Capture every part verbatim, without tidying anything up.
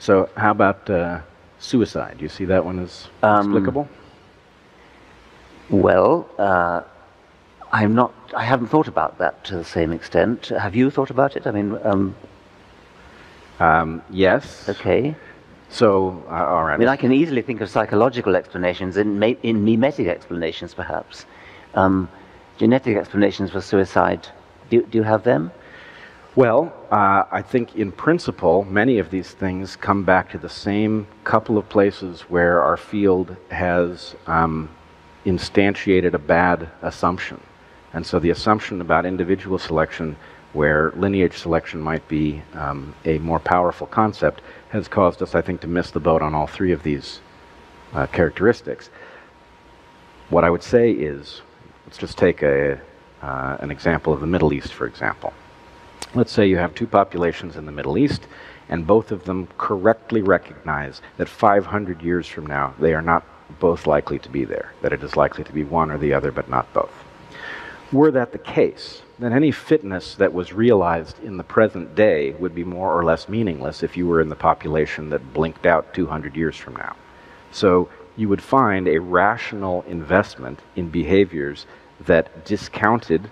So how about uh, suicide? Do you see that one as explicable? Um, well, uh, I'm not. I haven't thought about that to the same extent. Have you thought about it? I mean, um, um, yes. Okay. So, uh, all right. I mean, I can easily think of psychological explanations and in, in mimetic explanations, perhaps. Um, genetic explanations for suicide. Do, do you have them? Well, uh, I think in principle, many of these things come back to the same couple of places where our field has um, instantiated a bad assumption. And so the assumption about individual selection, where lineage selection might be um, a more powerful concept, has caused us, I think, to miss the boat on all three of these uh, characteristics. What I would say is, let's just take a, uh, an example of the Middle East, for example. Let's say you have two populations in the Middle East, and both of them correctly recognize that five hundred years from now, they are not both likely to be there, that it is likely to be one or the other, but not both. Were that the case, then any fitness that was realized in the present day would be more or less meaningless if you were in the population that blinked out two hundred years from now. So you would find a rational investment in behaviors that discounted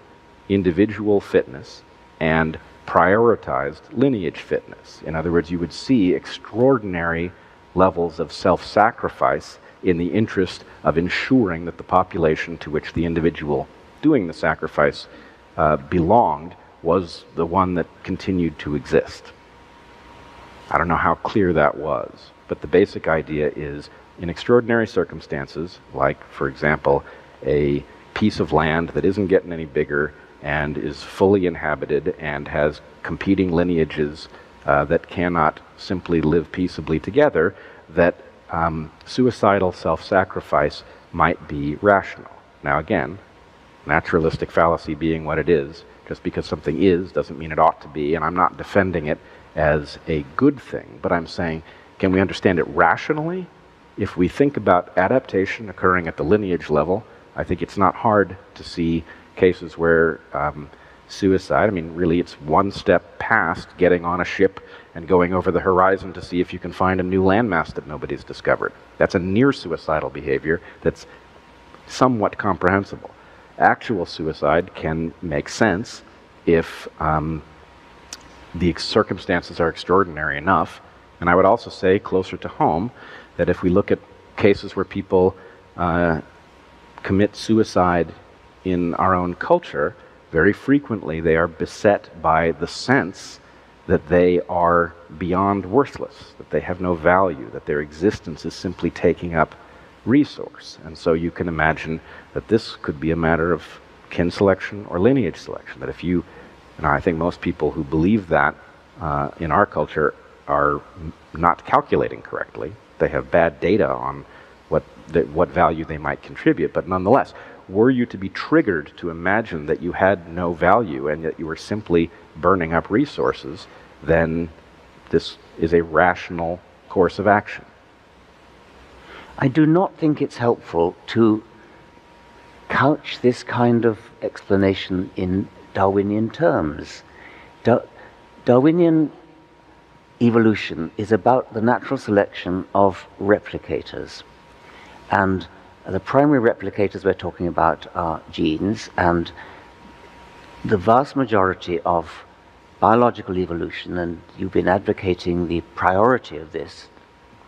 individual fitness and prioritized lineage fitness. In other words, you would see extraordinary levels of self-sacrifice in the interest of ensuring that the population to which the individual doing the sacrifice uh, belonged was the one that continued to exist. I don't know how clear that was, but the basic idea is, in extraordinary circumstances, like, for example, a piece of land that isn't getting any bigger and is fully inhabited and has competing lineages uh, that cannot simply live peaceably together, that um, suicidal self-sacrifice might be rational. Now again, naturalistic fallacy being what it is, just because something is doesn't mean it ought to be, and I'm not defending it as a good thing, but I'm saying, can we understand it rationally? If we think about adaptation occurring at the lineage level, I think it's not hard to see cases where um, suicide, I mean, really it's one step past getting on a ship and going over the horizon to see if you can find a new landmass that nobody's discovered. That's a near-suicidal behavior that's somewhat comprehensible. Actual suicide can make sense if um, the circumstances are extraordinary enough. And I would also say, closer to home, that if we look at cases where people uh, commit suicide in our own culture, very frequently they are beset by the sense that they are beyond worthless, that they have no value, that their existence is simply taking up resource. And so you can imagine that this could be a matter of kin selection or lineage selection, that if you, and I think most people who believe that uh, in our culture are not calculating correctly. They have bad data on what, the, what value they might contribute, but nonetheless, were you to be triggered to imagine that you had no value and that you were simply burning up resources, then this is a rational course of action. I do not think it's helpful to couch this kind of explanation in Darwinian terms. Da- Darwinian evolution is about the natural selection of replicators, and the primary replicators we're talking about are genes, and the vast majority of biological evolution, and you've been advocating the priority of this,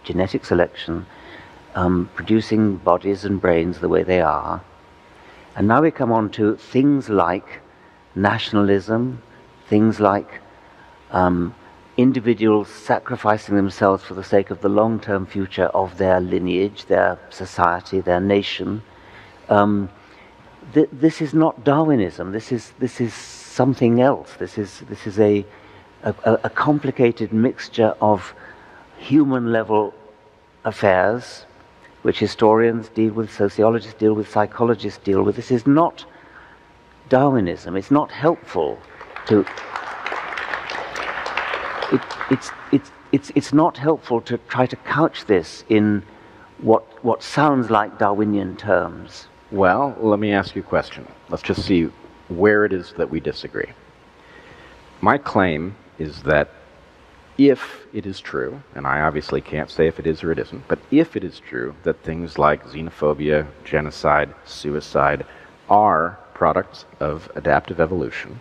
genetic selection, um, producing bodies and brains the way they are. And now we come on to things like nationalism, things like um, individuals sacrificing themselves for the sake of the long-term future of their lineage, their society, their nation. Um, th this is not Darwinism. This is this is something else. This is this is a a, a complicated mixture of human-level affairs, which historians deal with, sociologists deal with, psychologists deal with. This is not Darwinism. It's not helpful to. It, it's, it's, it's, it's not helpful to try to couch this in what, what sounds like Darwinian terms. Well, let me ask you a question. Let's just see where it is that we disagree. My claim is that if it is true, and I obviously can't say if it is or it isn't, but if it is true that things like xenophobia, genocide, suicide are products of adaptive evolution,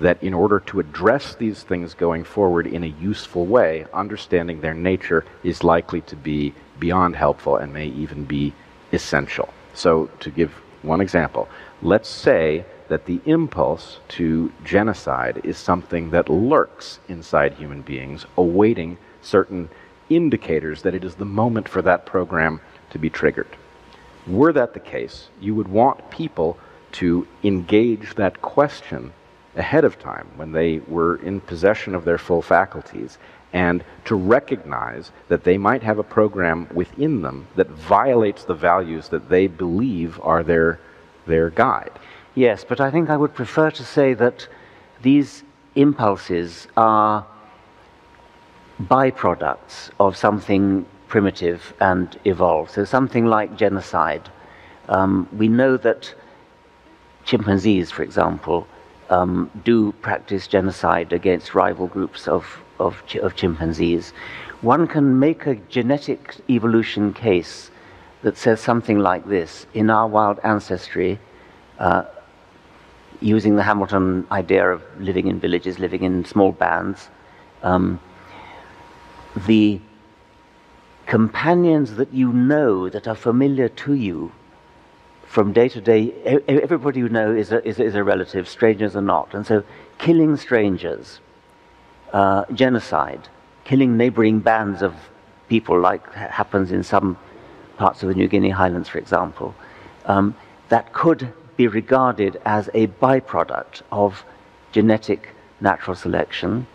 that in order to address these things going forward in a useful way, understanding their nature is likely to be beyond helpful and may even be essential. So to give one example, let's say that the impulse to genocide is something that lurks inside human beings, awaiting certain indicators that it is the moment for that program to be triggered. Were that the case, you would want people to engage that question ahead of time when they were in possession of their full faculties, and to recognize that they might have a program within them that violates the values that they believe are their, their guide. Yes, but I think I would prefer to say that these impulses are byproducts of something primitive and evolved. So something like genocide. Um, we know that chimpanzees, for example, um, do practice genocide against rival groups of, of, ch of chimpanzees. One can make a genetic evolution case that says something like this. In our wild ancestry, Uh, using the Hamilton idea of living in villages, living in small bands, um, the companions that you know, that are familiar to you from day to day, everybody you know is a, is a, is a relative, strangers are not. And so killing strangers, uh, genocide, killing neighboring bands of people, like happens in some parts of the New Guinea highlands, for example, um, that could be regarded as a byproduct of genetic natural selection.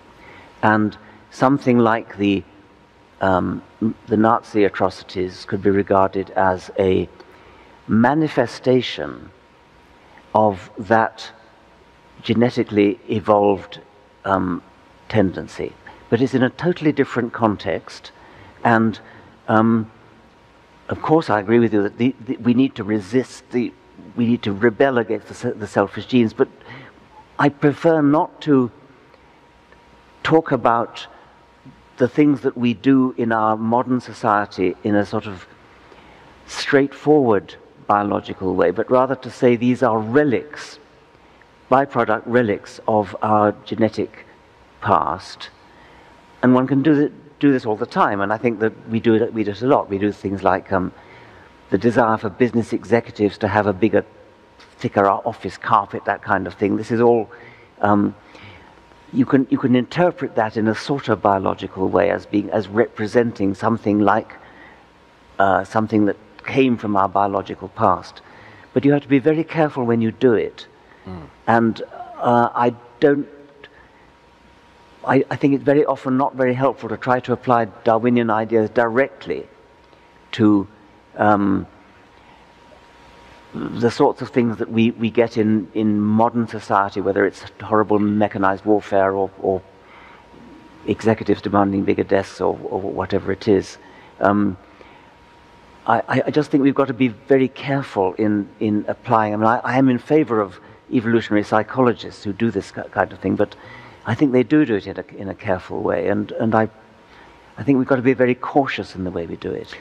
And something like the, um, the Nazi atrocities could be regarded as a manifestation of that genetically evolved um, tendency. But it's in a totally different context, and um, of course I agree with you that the, the, we need to resist the we need to rebel against the, the selfish genes, but I prefer not to talk about the things that we do in our modern society in a sort of straightforward biological way, but rather to say these are relics, byproduct relics of our genetic past. And one can do, th do this all the time, and I think that we do it, we do it a lot. We do things like um, the desire for business executives to have a bigger, thicker office carpet, that kind of thing. This is all, um, you can, you can interpret that in a sort of biological way as being, as representing something like uh, something that came from our biological past. But you have to be very careful when you do it. Mm. And uh, I don't, I, I think it's very often not very helpful to try to apply Darwinian ideas directly to Um, the sorts of things that we, we get in, in modern society, whether it's horrible mechanized warfare or, or executives demanding bigger desks or, or whatever it is. Um, I, I just think we've got to be very careful in, in applying. I mean, I, I am in favor of evolutionary psychologists who do this kind of thing, but I think they do do it in a, in a careful way, and, and I, I think we've got to be very cautious in the way we do it.